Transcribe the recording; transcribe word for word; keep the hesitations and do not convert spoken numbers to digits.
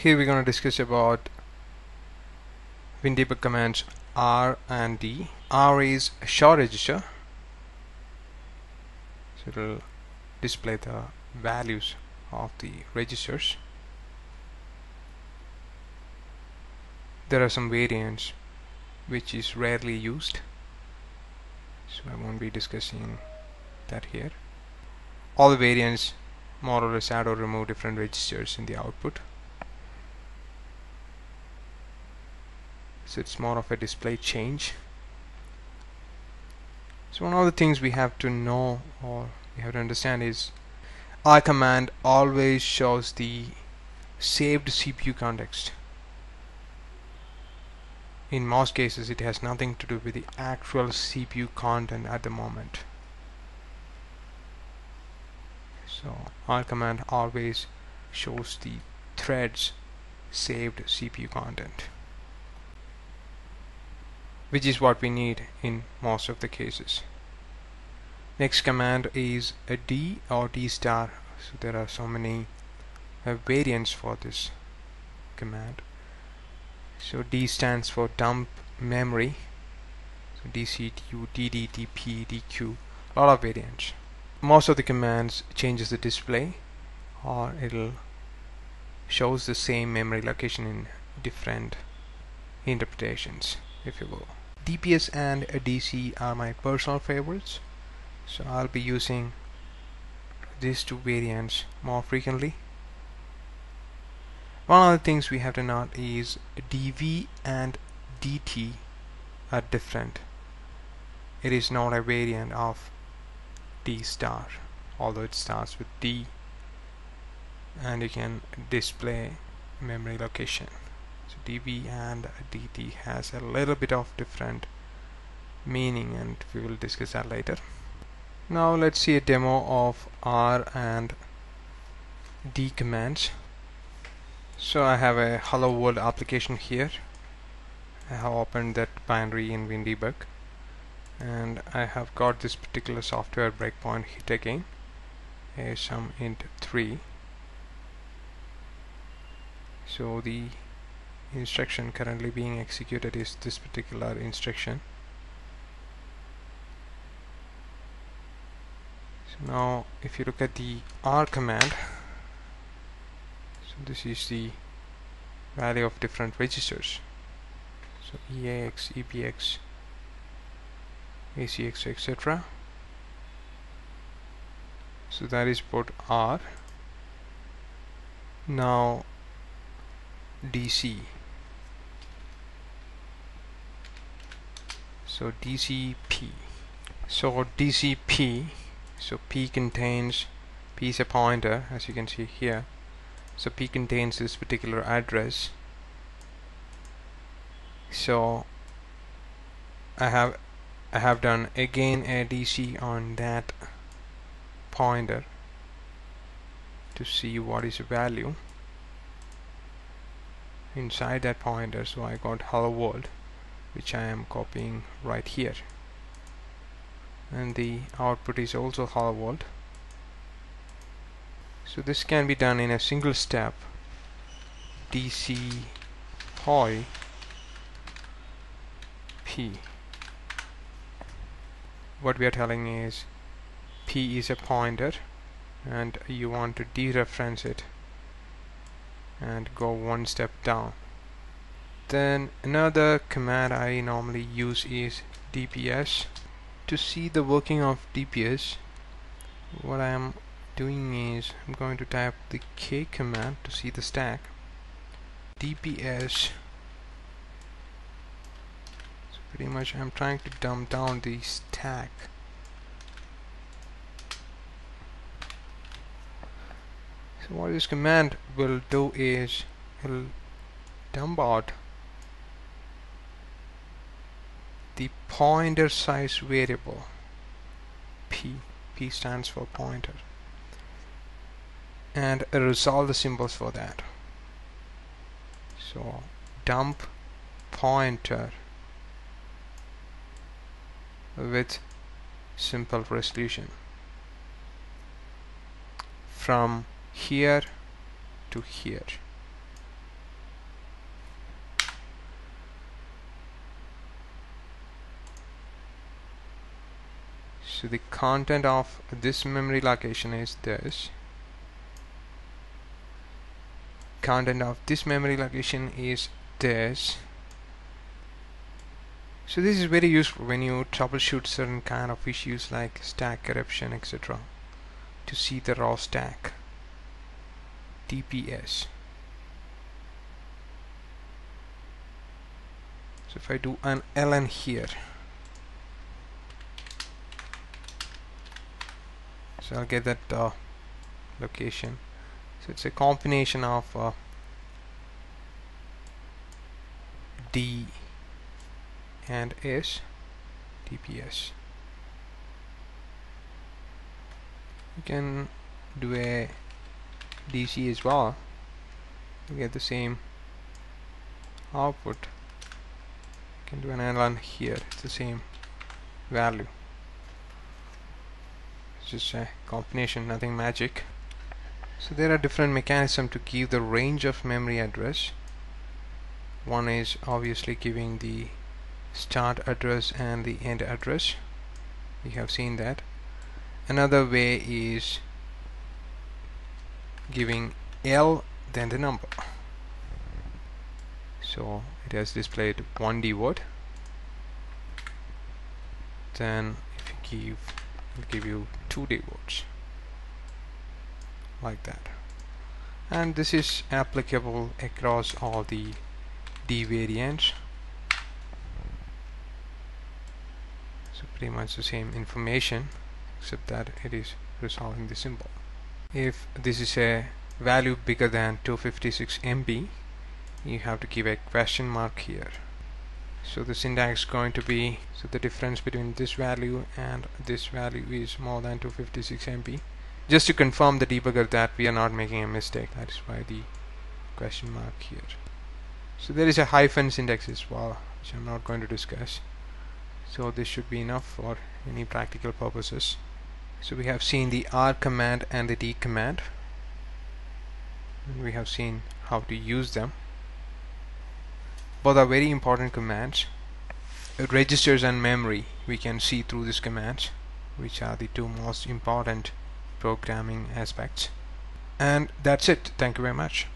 Here we're going to discuss about WinDbg commands R and D. R is SHA register, so it will display the values of the registers. There are some variants which is rarely used, so I won't be discussing that here. All the variants more or less add or remove different registers in the output, so it's more of a display change. So one of the things we have to know or we have to understand is R command always shows the saved C P U context. In most cases it has nothing to do with the actual C P U content at the moment. So R command always shows the thread's saved C P U content, which is what we need in most of the cases. Next command is a D or D star. So there are so many uh, variants for this command. So D stands for dump memory, so D C T U, D D, D P, D Q, a lot of variants. Most of the commands changes the display, or it'll shows the same memory location in different interpretations, if you will. D P S and D C are my personal favorites, so I'll be using these two variants more frequently. One of the things we have to note is D V and D T are different. It is not a variant of D star, although it starts with D, and you can display memory location. So D V and D T has a little bit of different meaning, and we will discuss that later. Now let's see a demo of R and D commands. So I have a hello world application here. I have opened that binary in WinDbg, and I have got this particular software breakpoint hit again. Here's some int three. So the instruction currently being executed is this particular instruction. So now if you look at the R command, so this is the value of different registers. So E A X, E B X, A C X, et cetera. So that is port R. Now D C. So D C P. So D C P. So P contains, P is a pointer, as you can see here. So P contains this particular address. So I have I have done again a D C on that pointer to see what is the value inside that pointer. So I got hello world, which I am copying right here, and the output is also hello world. So this can be done in a single step. D C poi P. What we are telling is P is a pointer, and you want to dereference it and go one step down. Then another command I normally use is D P S. To see the working of D P S, what I am doing is I'm going to type the K command to see the stack. D P S, so pretty much I'm trying to dump down the stack. So what this command will do is it'll dump out the pointer size variable P. P stands for pointer, and resolve the symbols for that. So dump pointer with simple resolution. From here to here, So the content of this memory location is this. Content of this memory location is this. So this is very useful when you troubleshoot certain kind of issues like stack corruption, et cetera, to see the raw stack. D P S. So if I do an L N here, so I'll get that uh, location. So it's a combination of uh, D and S, D P S. You can do a D C as well. You get the same output. You can do an L N here. It's the same value. It's just a combination, nothing magic. So there are different mechanisms to give the range of memory address. One is obviously giving the start address and the end address. We have seen that. Another way is giving L then the number. So it has displayed one D word. Then if you give, it will give you two D words like that. And this is applicable across all the D variants. So pretty much the same information, except that it is resolving the symbol. If this is a value bigger than two hundred fifty-six megabytes, you have to give a question mark here. So the syntax is going to be, so the difference between this value and this value is more than two hundred fifty-six megabytes, just to confirm the debugger that we are not making a mistake. That is why the question mark here. So there is a hyphen syntax as well, which I'm not going to discuss. So this should be enough for any practical purposes. So we have seen the R command and the D command. And we have seen how to use them. Both are very important commands. Registers and memory we can see through these commands, which are the two most important programming aspects. And that's it. Thank you very much.